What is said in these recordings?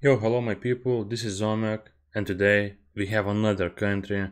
Yo, hello my people, this is Zomek, and today we have another country.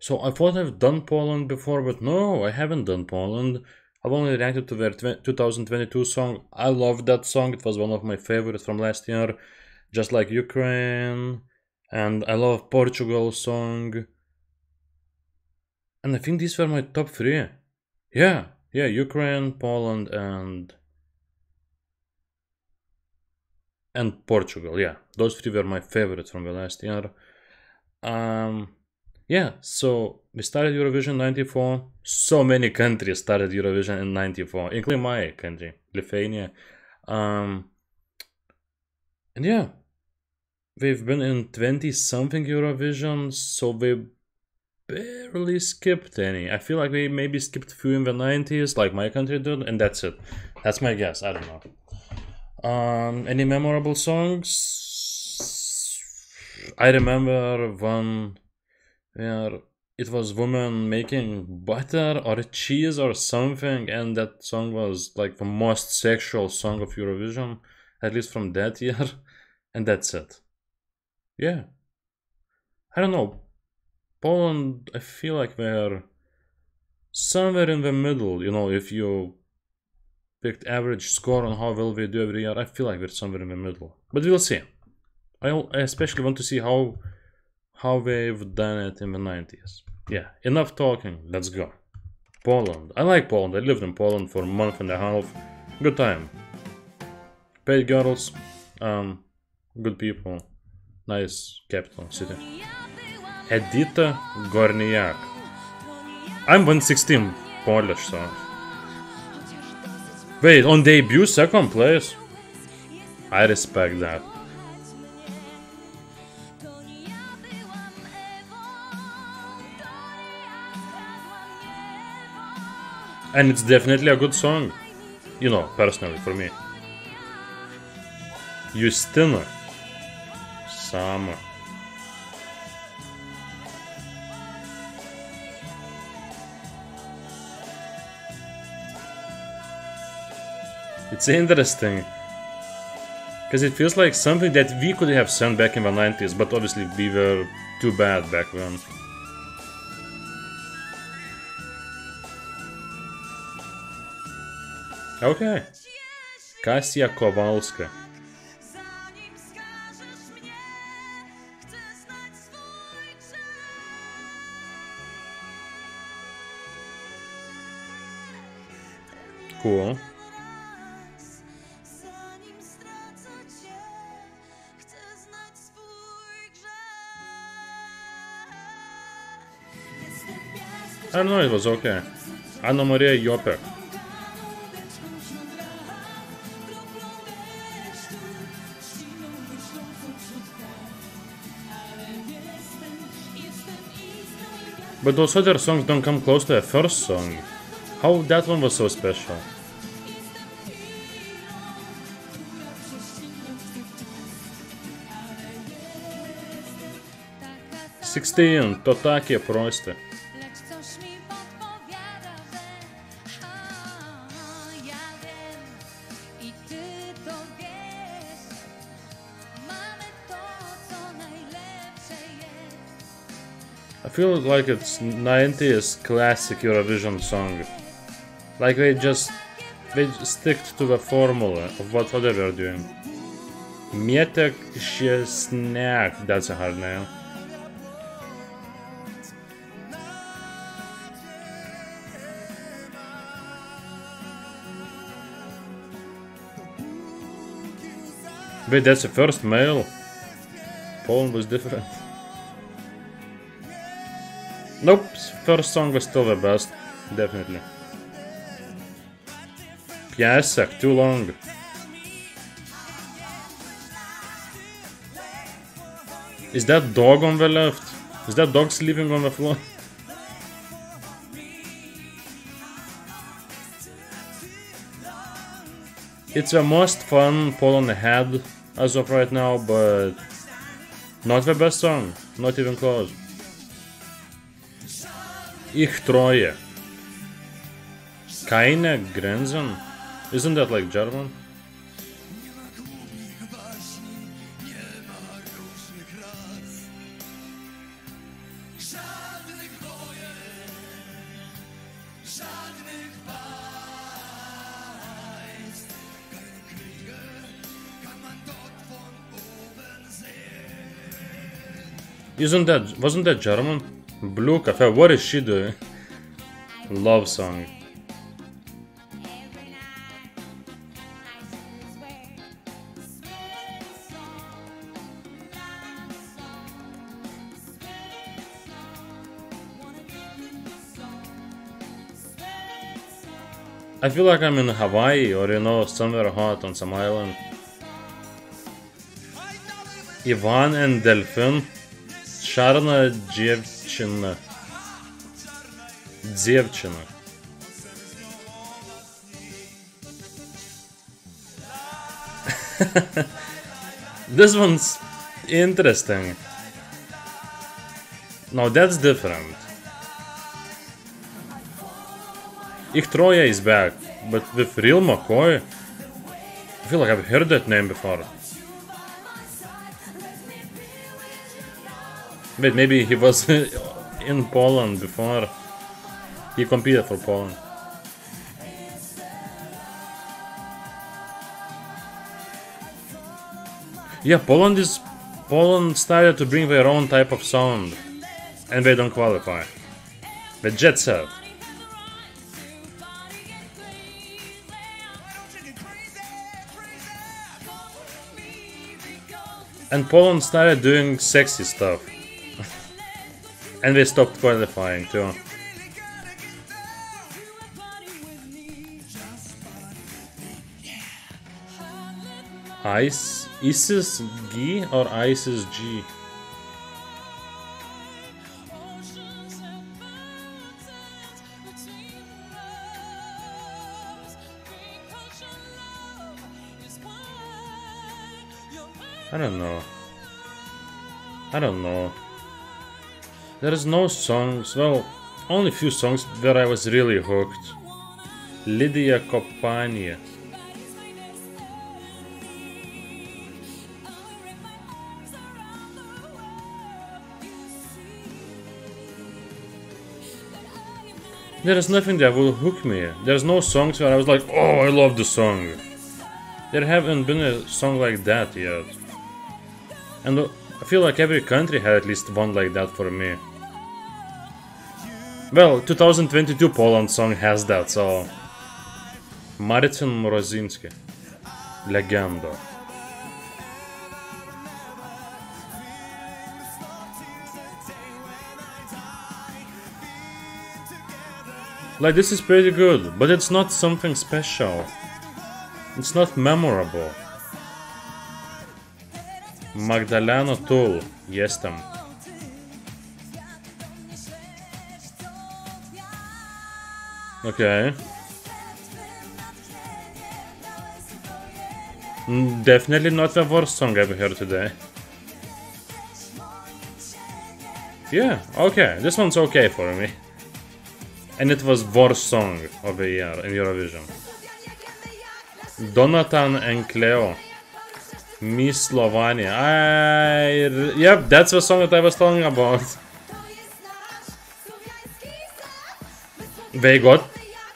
So I thought I've done Poland before, but no, I haven't done Poland. I've only reacted to their 2022 song. I love that song, it was one of my favorites from last year, just like Ukraine. And I love Portugal's song. And I think these were my top three. Yeah, Ukraine, Poland, and Portugal. Yeah, those three were my favorites from the last year. Yeah, so we started Eurovision 94. So many countries started Eurovision in 94, including my country, Lithuania. And yeah, we've been in 20-something Eurovision, so we barely skipped any. I feel like we maybe skipped a few in the 90s, like my country did, and that's it. That's my guess, I don't know. Any memorable songs? I remember one where it was a woman making butter or cheese or something, and that song was like the most sexual song of Eurovision, at least from that year, and that's it. Yeah, I don't know, Poland, I feel like they're somewhere in the middle, you know, if you picked average score on how well they do every year, I feel like we're somewhere in the middle, but we'll see. I especially want to see how they've done it in the 90s. Yeah, enough talking, let's go. Poland, I like Poland, I lived in Poland for a month and a half, good time. Paid girls, good people. Nice capital city. Edyta Górniak. I'm 116 Polish, so. Wait, on debut, second place? I respect that. And it's definitely a good song. You know, personally, for me. Justyna. Summer. It's interesting, because it feels like something that we could have sent back in the 90s, but obviously we were too bad back then. Okay, Kasia Kowalska. Cool. I don't know, it was okay. Anna Maria Jopek. But those other songs don't come close to the first song. How that one was so special. To takie proste. I feel like it's 90s classic Eurovision song. Like they just stick to the formula of what other they're doing. Mietek Szcześniak, that's a hard name. Wait, that's the first male? Poland was different. Nope, first song was still the best, definitely. Piasek, too long. Is that dog on the left? Is that dog sleeping on the floor? It's the most fun Poland had as of right now, but not the best song, not even close. Ich Troje. Keine Grenzen? Isn't that like German? Wasn't that German? Blue Café, what is she doing? Love song. I feel like I'm in Hawaii or, you know, somewhere hot on some island. Yvonne and Delphin. Czarna dziewczyna. Dziewczyna. This one's interesting. No, that's different. Ich Troje is back, but with real McCoy? I feel like I've heard that name before. Wait, maybe he was in Poland before. He competed for Poland. Yeah, Poland started to bring their own type of sound. And they don't qualify. The Jet Set. And Poland started doing sexy stuff. And they stopped qualifying too. Isis G or Isis G? I don't know. There's no songs, well, only few songs where I was really hooked. Lidia Kopania. There is nothing that will hook me. There's no songs where I was like, oh, I love the song. There haven't been a song like that yet. And I feel like every country had at least one like that for me. Well, 2022 Poland song has that, so... Marcin Morozynski. Legenda. Like, this is pretty good, but it's not something special. It's not memorable. Magdalena Tul, jestem. Okay. Definitely not the worst song I've heard today. Yeah, okay, this one's okay for me. And it was worst song of the year in Eurovision. Donatan and Cleo. Miss Slovenia. Yep, that's the song that I was talking about. They got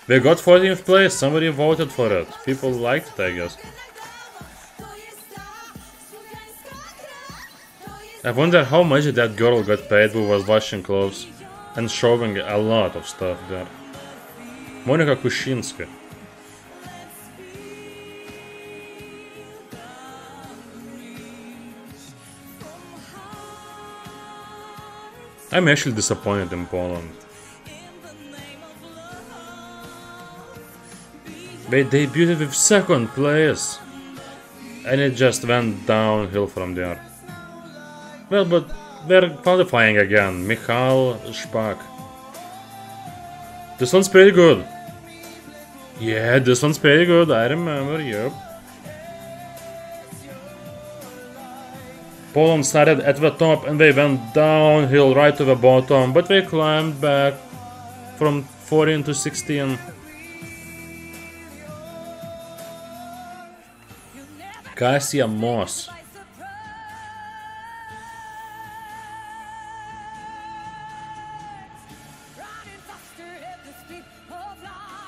14th place. Somebody voted for it. People liked it, I guess. I wonder how much that girl got paid who was washing clothes and showing a lot of stuff there. Monika Kuszynska. I'm actually disappointed in Poland. They debuted with second place, and it just went downhill from there. Well, but they're qualifying again. Michal Spak. This one's pretty good. Yeah, this one's pretty good. I remember, yep. Poland started at the top and they went downhill right to the bottom, but they climbed back from 14 to 16. Cassia Moss.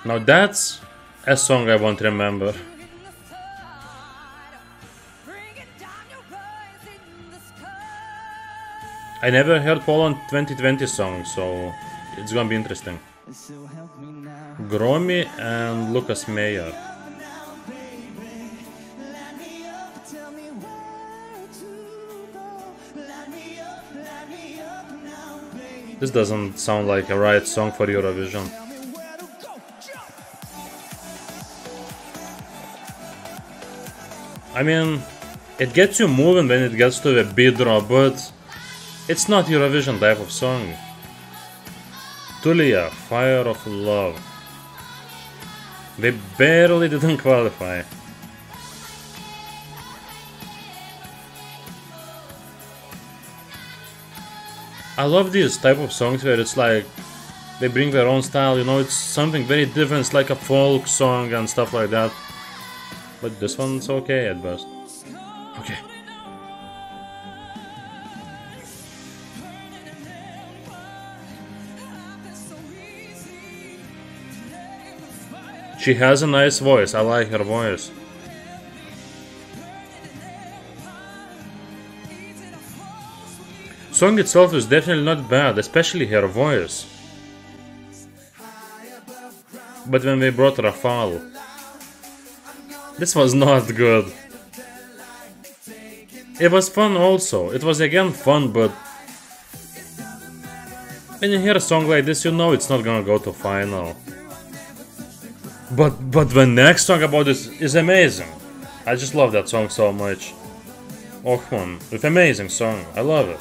Now that's a song I won't remember. I never heard Poland 2020 song, so it's gonna be interesting. Gromy and Lucas Mayer. This doesn't sound like a right song for Eurovision. I mean, it gets you moving when it gets to the beat drop, but it's not Eurovision type of song. Tullia, Fire of Love. They barely didn't qualify. I love these type of songs where it's like they bring their own style, you know, it's something very different, it's like a folk song and stuff like that. But this one's okay at best. Okay. She has a nice voice, I like her voice. The song itself is definitely not bad, especially her voice. But when they brought Rafael, this was not good. It was fun also, it was again fun, but when you hear a song like this, you know it's not gonna go to final. But the next song about this is amazing. I just love that song so much. Oh man, it's an amazing song, I love it.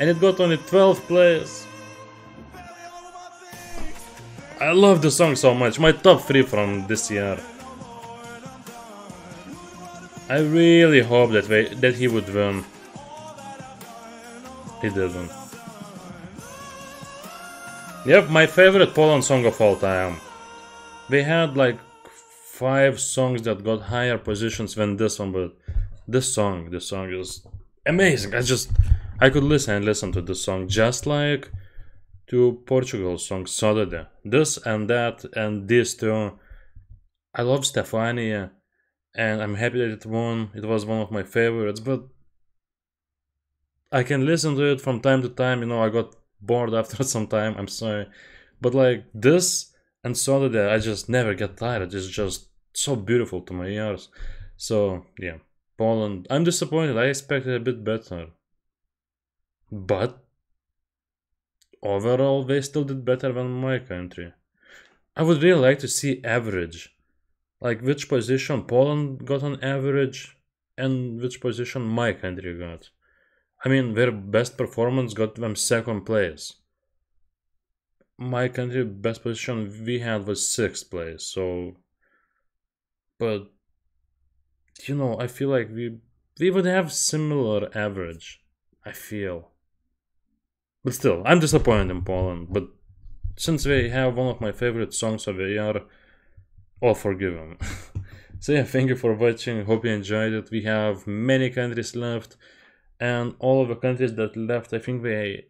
And it got only 12th place. I love the song so much. My top 3 from this year. I really hope that he would win. He didn't. Yep, my favorite Poland song of all time. They had like 5 songs that got higher positions than this one, but this song is amazing. I could listen and listen to this song, just like to Portugal's song Saudade. This and that and these two. I love Stefania and I'm happy that it won. It was one of my favorites, but I can listen to it from time to time. You know, I got bored after some time, I'm sorry. But like this and Saudade, I just never get tired. It's just so beautiful to my ears. So yeah, Poland, I'm disappointed. I expected a bit better. But overall, they still did better than my country. I would really like to see average. Like which position Poland got on average and which position my country got. I mean, their best performance got them 2nd place. My country best position we had was 6th place, so... But, you know, I feel like we would have similar average. I feel. But still, I'm disappointed in Poland, but since they have one of my favorite songs of the year, all forgiven. So yeah, thank you for watching, hope you enjoyed it. We have many countries left, and all of the countries that left, I think they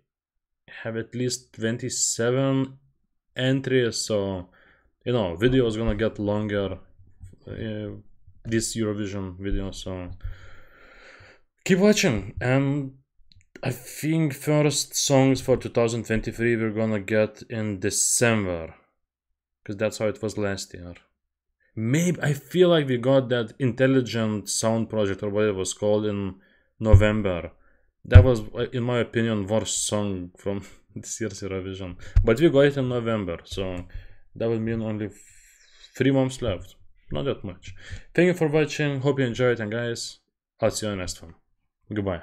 have at least 27 entries, so, you know, video is gonna get longer, this Eurovision video, so keep watching, and... I think first songs for 2023 we're gonna get in December, because that's how it was last year. Maybe I feel like we got that Intelligent Sound Project or whatever it was called in November. That was, in my opinion, worst song from this year's Eurovision. But we got it in November, so that would mean only 3 months left. Not that much. Thank you for watching. Hope you enjoyed it, and guys, I'll see you next time. Goodbye.